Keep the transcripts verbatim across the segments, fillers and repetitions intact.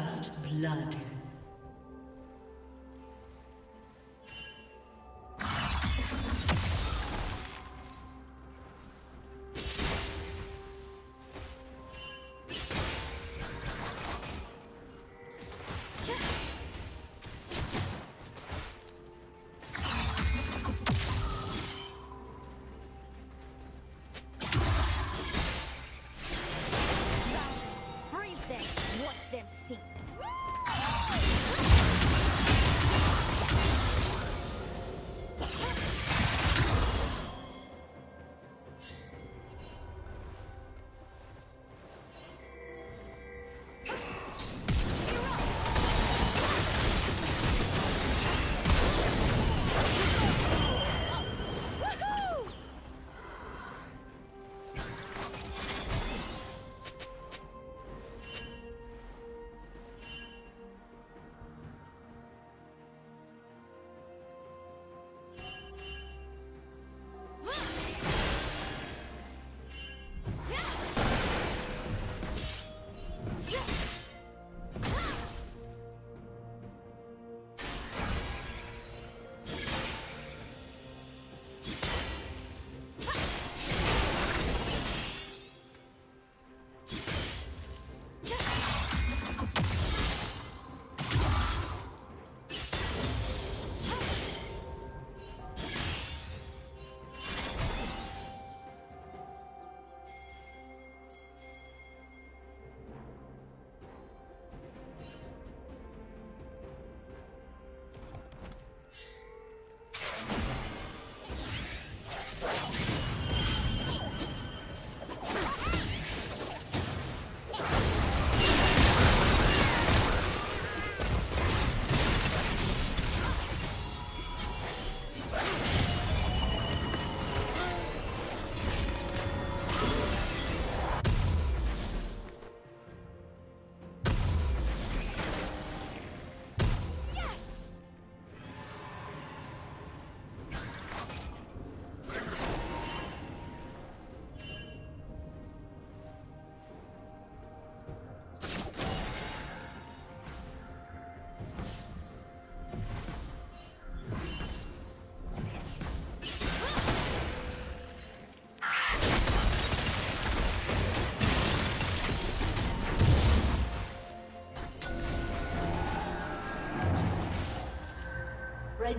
First blood. The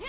Yeah!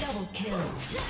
Double kill. You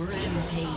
Rampage.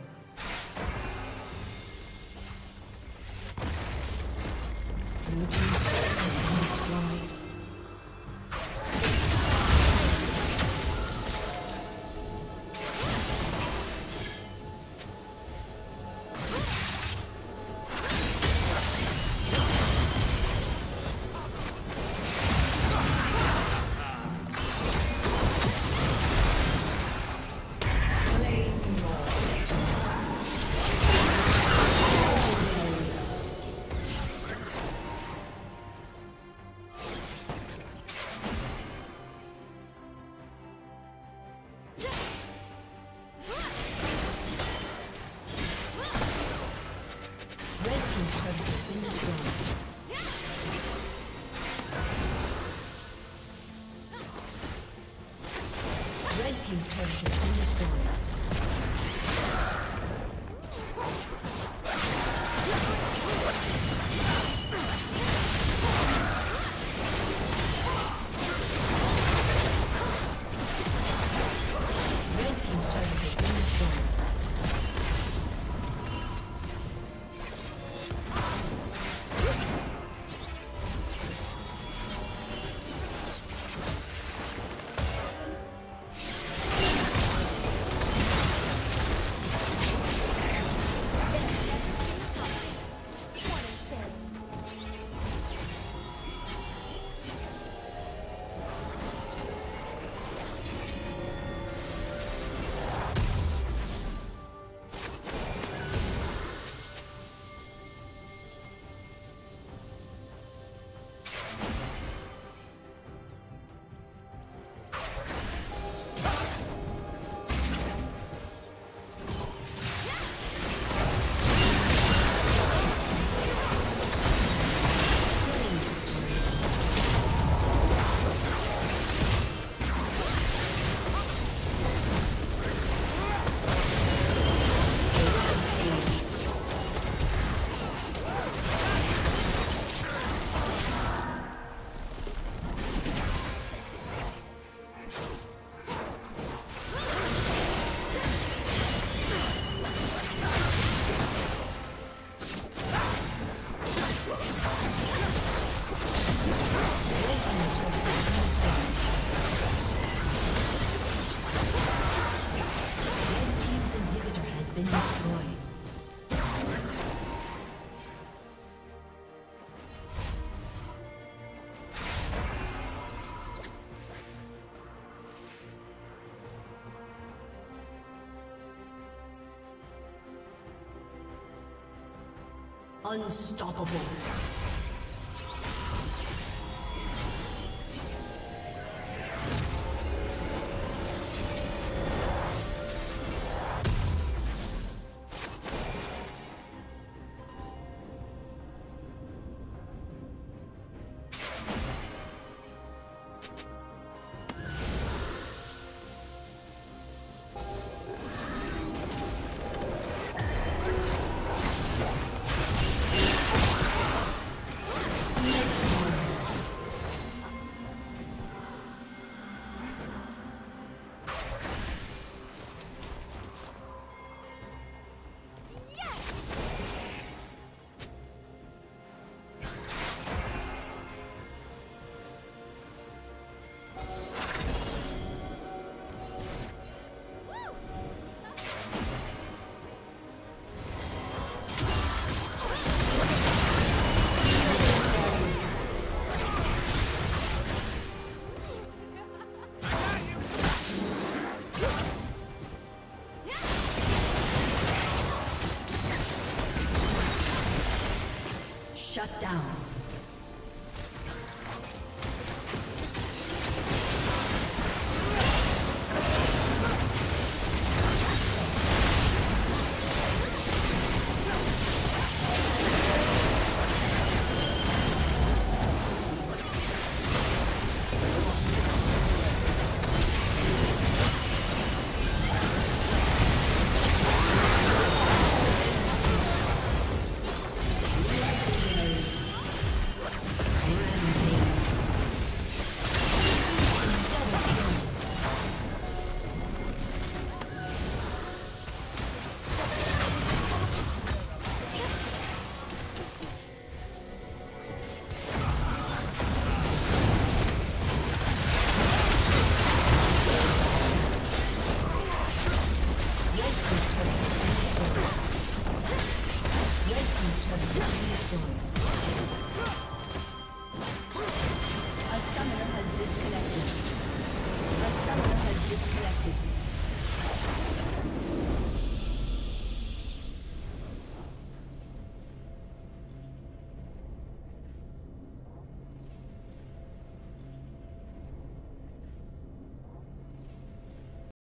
Team's turret has been destroyed. Unstoppable. Shut down. Yes, he's trying to destroy.